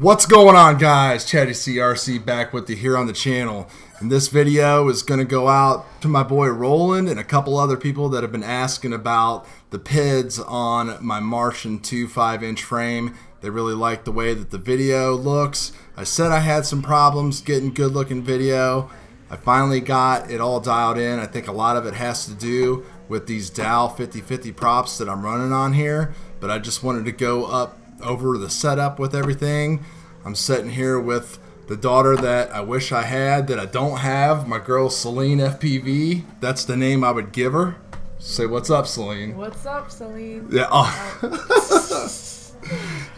What's going on, guys? Chatty CRC back with you here on the channel, and this video is going to go out to my boy Roland and a couple other people that have been asking about the PIDS on my Martian 2 5-inch frame. They really like the way that the video looks. I said I had some problems getting good looking video. I finally got it all dialed in. I think a lot of it has to do with these Dow 50/50 props that I'm running on here, but I just wanted to go up over the setup with everything. I'm sitting here with the daughter that I wish I had that I don't have, my girl Celine FPV. That's the name I would give her. Say what's up, Celine. What's up, Celine? Yeah. Oh.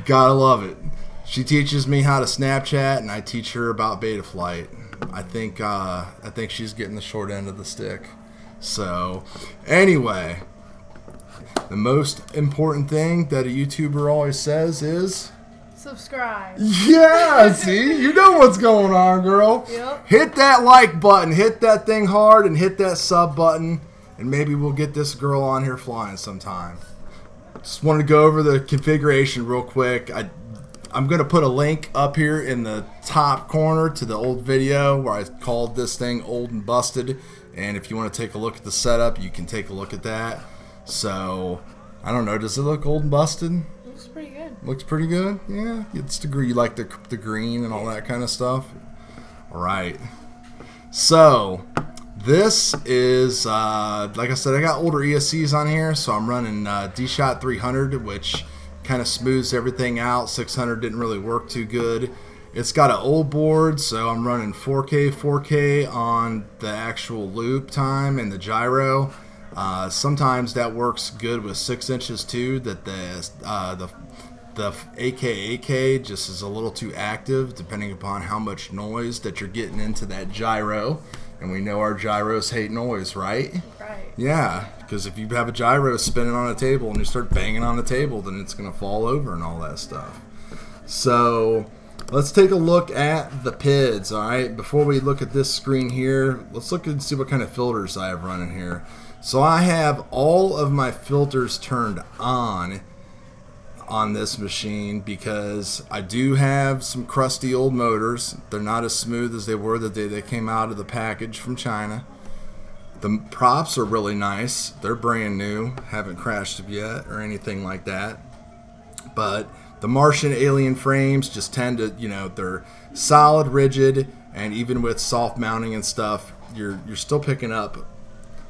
Gotta love it. She teaches me how to Snapchat and I teach her about Betaflight. I think she's getting the short end of the stick. So anyway, the most important thing that a YouTuber always says is subscribe. Yeah, see, you know what's going on, girl. Yep. Hit that like button, hit that thing hard, and hit that sub button, and maybe we'll get this girl on here flying sometime. Just wanted to go over the configuration real quick. I'm going to put a link up here in the top corner to the old video where I called this thing old and busted, and if you want to take a look at the setup, you can take a look at that. So, I don't know, does it look old and busted? Looks pretty good. Looks pretty good? Yeah, it's the green, you like the green and all that kind of stuff. Alright, so this is, like I said, I got older ESCs on here, so I'm running DShot 300, which kind of smooths everything out. 600 didn't really work too good. It's got an old board, so I'm running 4K on the actual loop time and the gyro. Sometimes that works good with 6 inches too. That the AK just is a little too active, depending upon how much noise that you're getting into that gyro. And we know our gyros hate noise, right? Right. Yeah, because if you have a gyro spinning on a table and you start banging on the table, then it's gonna fall over and all that stuff. So let's take a look at the PIDS. All right, before we look at this screen here, let's look and see what kind of filters I have running here. So I have all of my filters turned on this machine because I do have some crusty old motors. They're not as smooth as they were the day they came out of the package from China. The props are really nice. They're brand new, haven't crashed yet or anything like that. But the Martian alien frames just tend to, you know, they're solid, rigid, and even with soft mounting and stuff, you're still picking up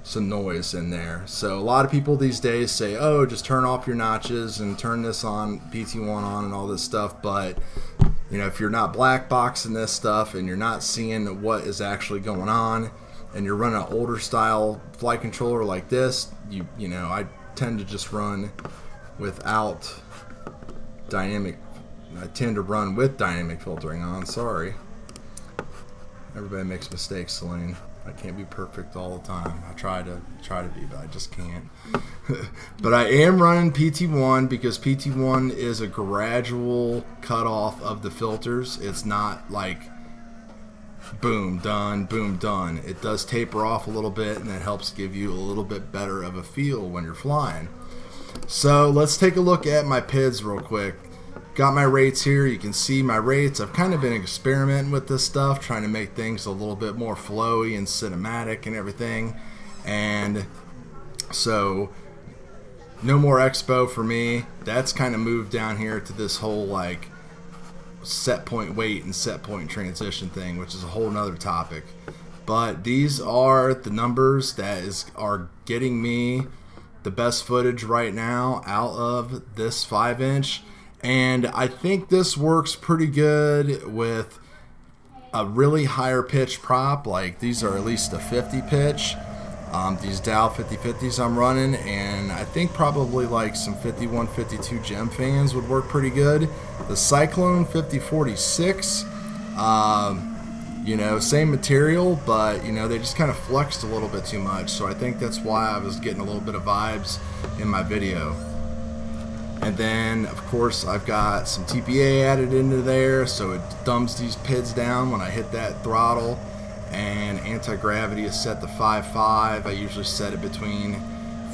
some noise in there. So a lot of people these days say, oh, just turn off your notches and turn this on, PT1 on and all this stuff, but you know, if you're not black boxing this stuff and you're not seeing what is actually going on and you're running an older style flight controller like this, you know, I tend to just run without dynamic, I tend to run with dynamic filtering on, sorry. Everybody makes mistakes, Celine. I can't be perfect all the time. I try to be, but I just can't. But I am running PT1 because PT1 is a gradual cutoff of the filters. It's not like boom, done, boom, done. It does taper off a little bit, and that helps give you a little bit better of a feel when you're flying. So let's take a look at my PIDS real quick. Got my rates here. You can see my rates. I've kind of been experimenting with this stuff, trying to make things a little bit more flowy and cinematic and everything. And so no more expo for me. That's kind of moved down here to this whole like set point weight and set point transition thing, which is a whole nother topic. But these are the numbers that are getting me the best footage right now out of this 5-inch. And I think this works pretty good with a really higher pitch prop. Like these are at least a 50 pitch. These Dow 50/50s I'm running, and I think probably like some 51, 52 gem fans would work pretty good. The Cyclone 50/46, you know, same material, but you know, they just kind of flexed a little bit too much. So I think that's why I was getting a little bit of vibes in my video. And then, of course, I've got some TPA added into there, so it dumbs these PIDS down when I hit that throttle. And anti-gravity is set to 5.5. I usually set it between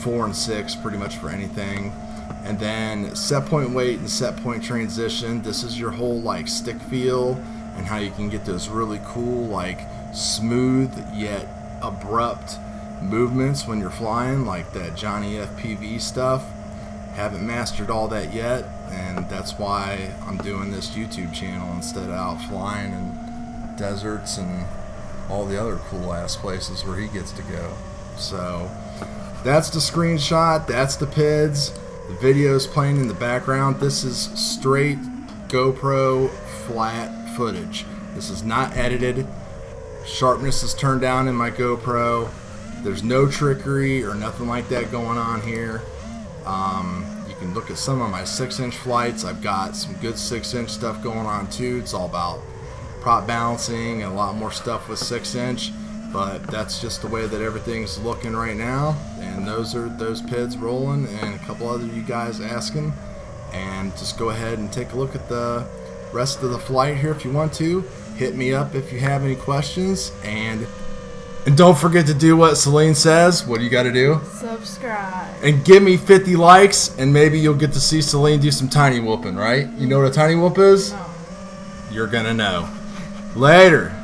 4 and 6 pretty much for anything. And then set point weight and set point transition. This is your whole like stick feel and how you can get those really cool like smooth yet abrupt movements when you're flying, like that Johnny FPV stuff. Haven't mastered all that yet, and that's why I'm doing this YouTube channel instead of out flying in deserts and all the other cool ass places where he gets to go. So that's the screenshot, that's the PIDS. The video's playing in the background. This is straight GoPro flat footage. This is not edited. Sharpness is turned down in my GoPro. There's no trickery or nothing like that going on here. You can look at some of my 6-inch flights. I've got some good 6-inch stuff going on too. It's all about prop balancing and a lot more stuff with 6-inch. But that's just the way that everything's looking right now. And those are those PIDs rolling, and a couple other you guys asking. And just go ahead and take a look at the rest of the flight here if you want to. Hit me up if you have any questions. And don't forget to do what Celine says. What do you got to do? Subscribe. And give me 50 likes, and maybe you'll get to see Celine do some tiny whooping, right? You know what a tiny whoop is? No. You're going to know. Later.